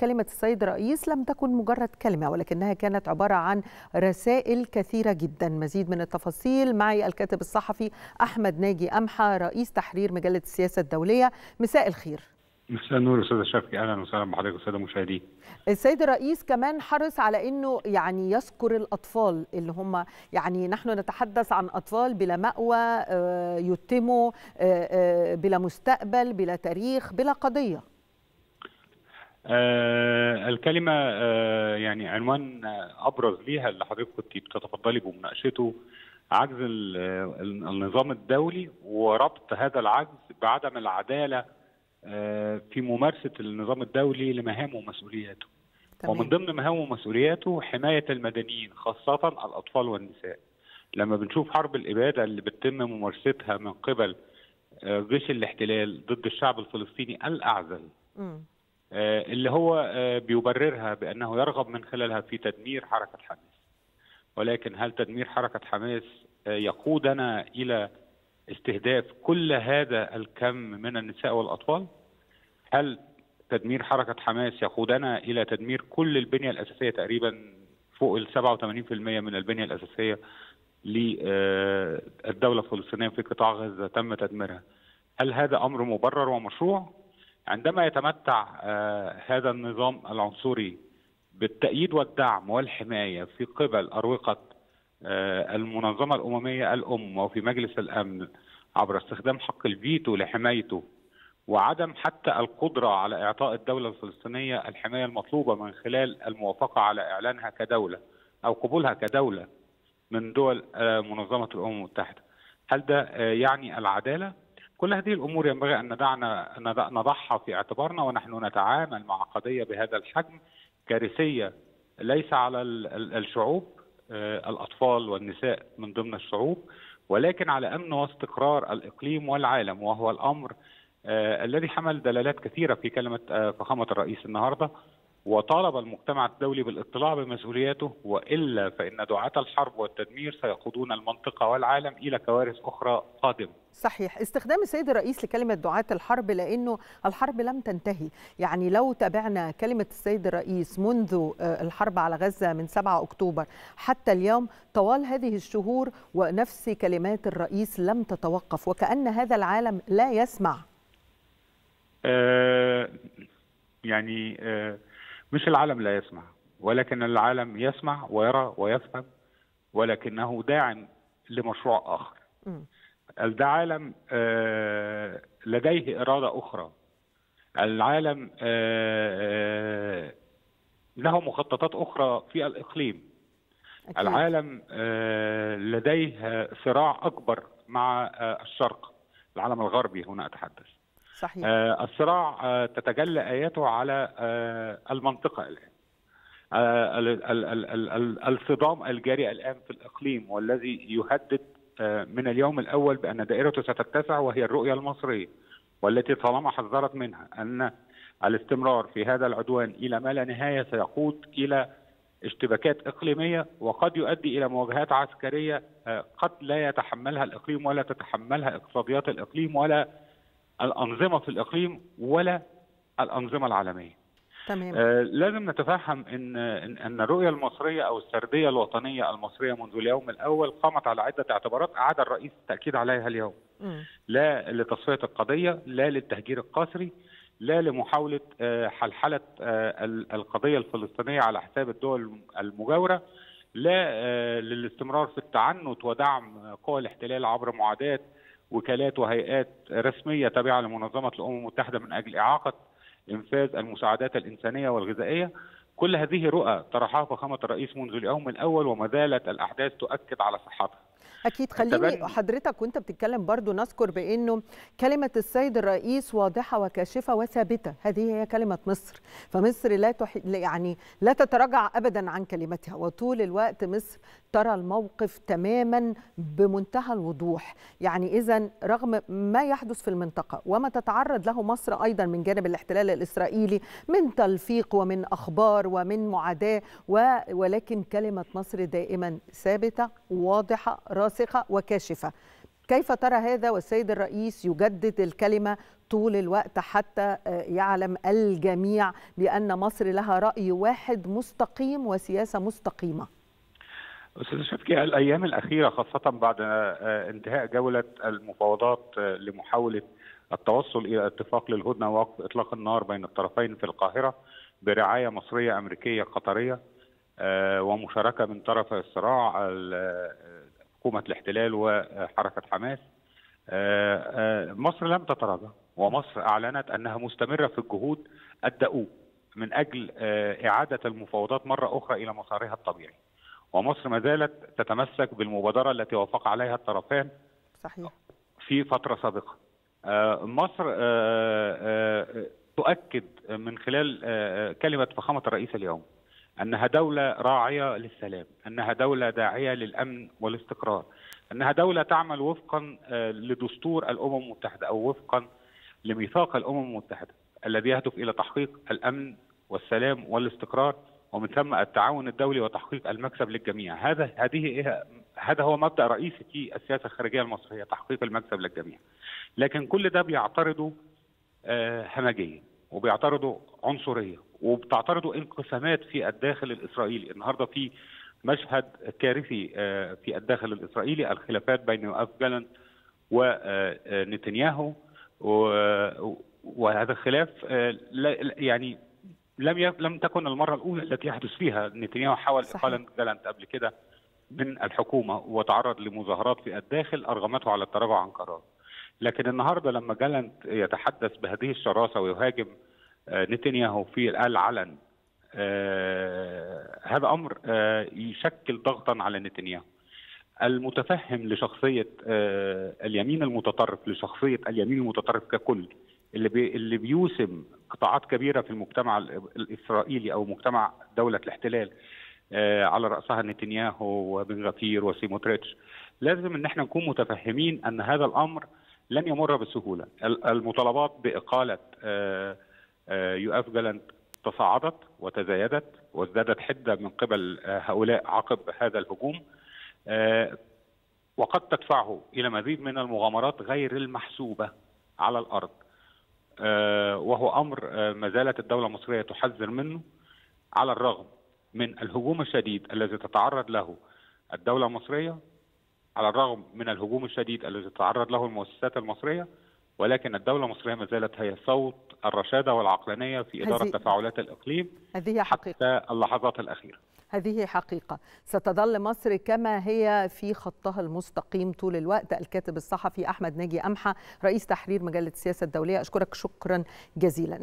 كلمة السيد الرئيس لم تكن مجرد كلمة، ولكنها كانت عبارة عن رسائل كثيرة جدا. مزيد من التفاصيل معي الكاتب الصحفي أحمد ناجي قمحة، رئيس تحرير مجلة السياسة الدولية. مساء الخير. مساء النور أستاذة شفقي، أهلا وسهلا بحضرتك والسادة المشاهدين. السيد الرئيس كمان حرص على أنه يعني يذكر الأطفال اللي هم يعني نحن نتحدث عن أطفال بلا مأوى، يتموا بلا مستقبل، بلا تاريخ، بلا قضية. الكلمة يعني عنوان أبرز ليها اللي حضرتك كنت بتتفضلي بمناقشته، عجز النظام الدولي وربط هذا العجز بعدم العدالة في ممارسة النظام الدولي لمهامه ومسؤولياته. ومن ضمن مهامه ومسؤولياته حماية المدنيين، خاصة الأطفال والنساء. لما بنشوف حرب الإبادة اللي بتتم ممارستها من قبل جيش الاحتلال ضد الشعب الفلسطيني الأعزل، اللي هو بيبررها بأنه يرغب من خلالها في تدمير حركة حماس. ولكن هل تدمير حركة حماس يقودنا إلى استهداف كل هذا الكم من النساء والأطفال؟ هل تدمير حركة حماس يقودنا إلى تدمير كل البنية الأساسية، تقريبا فوق ال 87% من البنية الأساسية للدولة الفلسطينية في قطاع غزة تم تدميرها؟ هل هذا أمر مبرر ومشروع؟ عندما يتمتع هذا النظام العنصري بالتأييد والدعم والحماية في قبل أروقة المنظمة الأممية الأم وفي مجلس الأمن عبر استخدام حق الفيتو لحمايته، وعدم حتى القدرة على إعطاء الدولة الفلسطينية الحماية المطلوبة من خلال الموافقة على إعلانها كدولة أو قبولها كدولة من دول منظمة الأمم المتحدة، هل ده يعني العدالة؟ كل هذه الأمور ينبغي أن نضعها في اعتبارنا ونحن نتعامل مع قضية بهذا الحجم، كارثية ليس على الشعوب، الأطفال والنساء من ضمن الشعوب، ولكن على أمن واستقرار الإقليم والعالم، وهو الأمر الذي حمل دلالات كثيرة في كلمة فخامة الرئيس النهاردة. وطالب المجتمع الدولي بالاطلاع بمسؤولياته، وإلا فإن دعاة الحرب والتدمير سيقودون المنطقة والعالم إلى كوارث أخرى قادمة. صحيح. استخدام السيد الرئيس لكلمة دعاة الحرب، لأنه الحرب لم تنتهي. يعني لو تابعنا كلمة السيد الرئيس منذ الحرب على غزة من 7 أكتوبر حتى اليوم، طوال هذه الشهور ونفس كلمات الرئيس لم تتوقف، وكأن هذا العالم لا يسمع. مش العالم لا يسمع، ولكن العالم يسمع ويرى ويفهم، ولكنه داعم لمشروع آخر. العالم لديه إرادة أخرى. العالم له مخططات أخرى في الإقليم. العالم لديه صراع أكبر مع الشرق، العالم الغربي هنا أتحدث. صحيح. الصراع تتجلى آياته على المنطقة الآن. الصدام الجاري الآن في الإقليم، والذي يهدد من اليوم الأول بأن دائرته ستتسع، وهي الرؤية المصرية، والتي طالما حذرت منها أن الاستمرار في هذا العدوان إلى ما لا نهاية سيقود إلى اشتباكات إقليمية، وقد يؤدي إلى مواجهات عسكرية قد لا يتحملها الإقليم، ولا تتحملها اقتصاديات الإقليم، ولا الأنظمة في الإقليم، ولا الأنظمة العالمية. تمام. لازم نتفهم أن الرؤية المصرية أو السردية الوطنية المصرية منذ اليوم الأول قامت على عدة اعتبارات أعاد الرئيس التأكيد عليها اليوم. لا لتصفية القضية، لا للتهجير القسري، لا لمحاولة حلحلة القضية الفلسطينية على حساب الدول المجاورة، لا للاستمرار في التعنت ودعم قوى الاحتلال عبر معاداة وكالات وهيئات رسمية تابعة لمنظمة الأمم المتحدة من أجل إعاقة إنفاذ المساعدات الإنسانية والغذائية. كل هذه رؤى طرحها فخامة الرئيس منذ اليوم الأول، وما زالت الأحداث تؤكد على صحتها. أكيد. خليني حضرتك وأنت بتتكلم برضو نذكر بأنه كلمة السيد الرئيس واضحة وكاشفة وثابتة، هذه هي كلمة مصر. فمصر لا تتراجع أبدا عن كلمتها، وطول الوقت مصر ترى الموقف تماما بمنتهى الوضوح. يعني إذا رغم ما يحدث في المنطقة وما تتعرض له مصر أيضا من جانب الاحتلال الإسرائيلي من تلفيق ومن أخبار ومن معاداة، ولكن كلمة مصر دائما ثابتة واضحة راسخة وكاشفة. كيف ترى هذا والسيد الرئيس يجدد الكلمة طول الوقت حتى يعلم الجميع بأن مصر لها رأي واحد مستقيم وسياسة مستقيمة؟ أستاذ شفقي، الأيام الأخيرة خاصة بعد انتهاء جولة المفاوضات لمحاولة التوصل إلى اتفاق للهدنة ووقف إطلاق النار بين الطرفين في القاهرة برعاية مصرية أمريكية قطرية ومشاركة من طرف الصراع حكومة الاحتلال وحركة حماس، مصر لم تتراجع، ومصر أعلنت أنها مستمرة في الجهود الدؤوب من أجل إعادة المفاوضات مرة أخرى إلى مسارها الطبيعي، ومصر ما زالت تتمسك بالمبادرة التي وافق عليها الطرفان صحيح في فترة سابقة. مصر تؤكد من خلال كلمة فخامة الرئيس اليوم أنها دولة راعية للسلام، أنها دولة داعية للأمن والاستقرار، أنها دولة تعمل وفقا لدستور الأمم المتحدة أو وفقا لميثاق الأمم المتحدة الذي يهدف إلى تحقيق الأمن والسلام والاستقرار، ومن ثم التعاون الدولي وتحقيق المكسب للجميع. هذا هو مبدأ رئيسي في السياسة الخارجية المصرية، تحقيق المكسب للجميع. لكن كل ده بيعترضه همجية، وبيعترضه عنصرية، وبتعترضه انقسامات في الداخل الإسرائيلي. النهارده في مشهد كارثي في الداخل الإسرائيلي، الخلافات بين يوآف غالانت ونتنياهو، وهذا الخلاف يعني لم تكن المرة الأولى التي يحدث فيها. نتنياهو حاول إقالة غالانت قبل كده من الحكومة وتعرض لمظاهرات في الداخل أرغمته على التراجع عن قراره. لكن النهارده لما غالانت يتحدث بهذه الشراسة ويهاجم نتنياهو في العلن، هذا أمر يشكل ضغطا على نتنياهو. المتفهم لشخصية اليمين المتطرف، لشخصية اليمين المتطرف ككل، اللي بيوسم قطاعات كبيرة في المجتمع الإسرائيلي أو مجتمع دولة الاحتلال، على رأسها نتنياهو وبن غفير وسيموتريتش. لازم إن احنا نكون متفهمين أن هذا الأمر لن يمر بسهولة. المطالبات بإقالة يوآف غالانت تصاعدت وتزايدت وازدادت حدة من قبل هؤلاء عقب هذا الهجوم، وقد تدفعه إلى مزيد من المغامرات غير المحسوبة على الأرض، وهو أمر ما زالت الدولة المصرية تحذر منه. على الرغم من الهجوم الشديد الذي تتعرض له الدولة المصرية، على الرغم من الهجوم الشديد الذي تتعرض له المؤسسات المصرية، ولكن الدولة المصرية ما زالت هي صوت الرشادة والعقلانية في إدارة تفاعلات الإقليم. هذه حقيقة حتى اللحظات الأخيرة، هذه حقيقة. ستظل مصر كما هي في خطها المستقيم طول الوقت. الكاتب الصحفي أحمد ناجي قمحة، رئيس تحرير مجلة السياسة الدولية، أشكرك شكرا جزيلا.